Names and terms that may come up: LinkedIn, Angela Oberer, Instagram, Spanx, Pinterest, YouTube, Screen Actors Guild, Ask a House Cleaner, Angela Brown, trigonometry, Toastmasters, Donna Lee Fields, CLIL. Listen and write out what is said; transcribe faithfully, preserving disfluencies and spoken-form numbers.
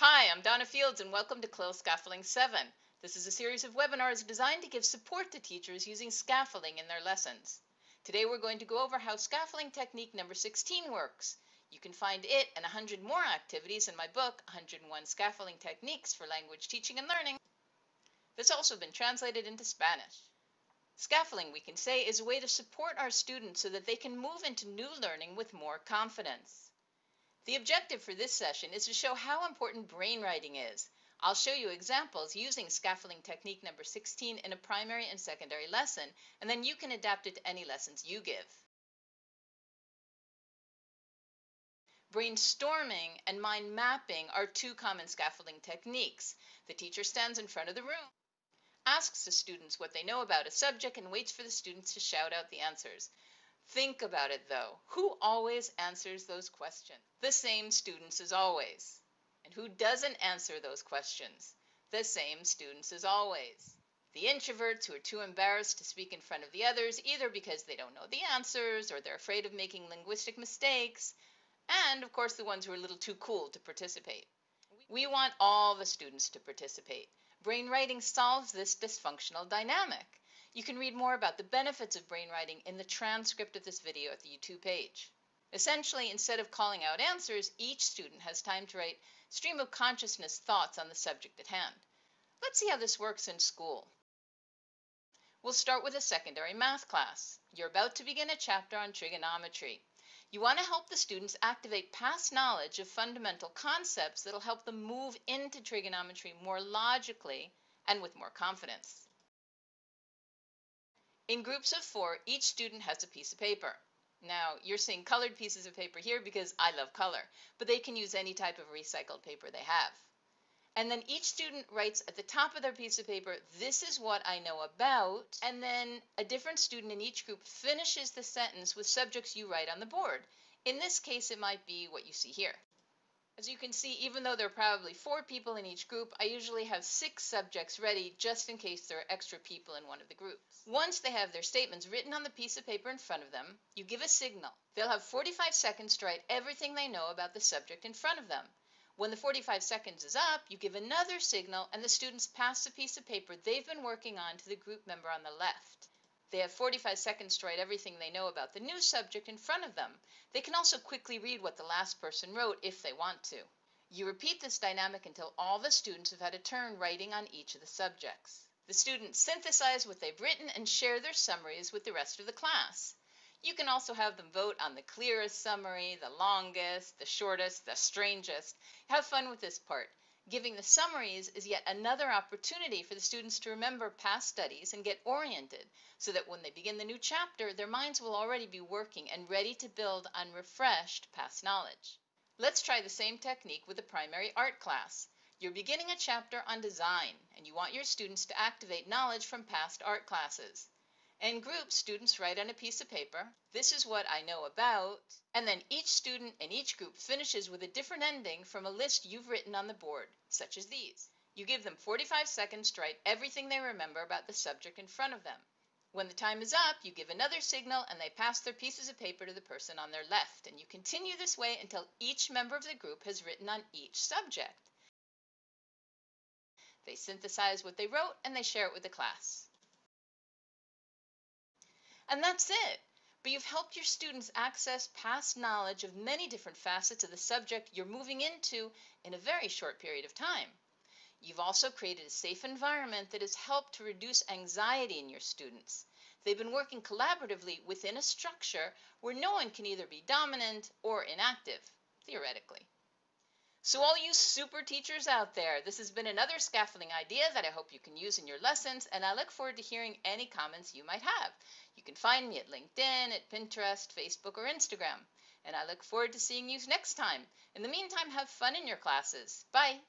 Hi, I'm Donna Fields and welcome to C L I L Scaffolding seven. This is a series of webinars designed to give support to teachers using scaffolding in their lessons. Today we're going to go over how scaffolding technique number sixteen works. You can find it and one hundred more activities in my book, one oh one Scaffolding Techniques for Language Teaching and Learning. That's also been translated into Spanish. Scaffolding, we can say, is a way to support our students so that they can move into new learning with more confidence. The objective for this session is to show how important brain writing is. I'll show you examples using scaffolding technique number sixteen in a primary and secondary lesson, and then you can adapt it to any lessons you give. Brainstorming and mind mapping are two common scaffolding techniques. The teacher stands in front of the room, asks the students what they know about a subject, and waits for the students to shout out the answers. Think about it though, who always answers those questions? The same students as always. And who doesn't answer those questions? The same students as always. The introverts who are too embarrassed to speak in front of the others, either because they don't know the answers or they're afraid of making linguistic mistakes, and of course the ones who are a little too cool to participate. We want all the students to participate. Brain writing solves this dysfunctional dynamic. You can read more about the benefits of brain writing in the transcript of this video at the YouTube page. Essentially, instead of calling out answers, each student has time to write stream of consciousness thoughts on the subject at hand. Let's see how this works in school. We'll start with a secondary math class. You're about to begin a chapter on trigonometry. You want to help the students activate past knowledge of fundamental concepts that'll help them move into trigonometry more logically and with more confidence. In groups of four, each student has a piece of paper. Now, you're seeing colored pieces of paper here because I love color, but they can use any type of recycled paper they have. And then each student writes at the top of their piece of paper, "This is what I know about," and then a different student in each group finishes the sentence with subjects you write on the board. In this case, it might be what you see here. As you can see, even though there are probably four people in each group, I usually have six subjects ready just in case there are extra people in one of the groups. Once they have their statements written on the piece of paper in front of them, you give a signal. They'll have forty-five seconds to write everything they know about the subject in front of them. When the forty-five seconds is up, you give another signal and the students pass the piece of paper they've been working on to the group member on the left. They have forty-five seconds to write everything they know about the new subject in front of them. They can also quickly read what the last person wrote if they want to. You repeat this dynamic until all the students have had a turn writing on each of the subjects. The students synthesize what they've written and share their summaries with the rest of the class. You can also have them vote on the clearest summary, the longest, the shortest, the strangest. Have fun with this part. Giving the summaries is yet another opportunity for the students to remember past studies and get oriented so that when they begin the new chapter, their minds will already be working and ready to build on refreshed past knowledge. Let's try the same technique with the primary art class. You're beginning a chapter on design, and you want your students to activate knowledge from past art classes. In groups, students write on a piece of paper, "This is what I know about," and then each student in each group finishes with a different ending from a list you've written on the board, such as these. You give them forty-five seconds to write everything they remember about the subject in front of them. When the time is up, you give another signal and they pass their pieces of paper to the person on their left, and you continue this way until each member of the group has written on each subject. They synthesize what they wrote and they share it with the class. And that's it. But you've helped your students access past knowledge of many different facets of the subject you're moving into in a very short period of time. You've also created a safe environment that has helped to reduce anxiety in your students. They've been working collaboratively within a structure where no one can either be dominant or inactive, theoretically. So all you super teachers out there, this has been another scaffolding idea that I hope you can use in your lessons, and I look forward to hearing any comments you might have. You can find me at LinkedIn, at Pinterest, Facebook, or Instagram, and I look forward to seeing you next time. In the meantime, have fun in your classes. Bye.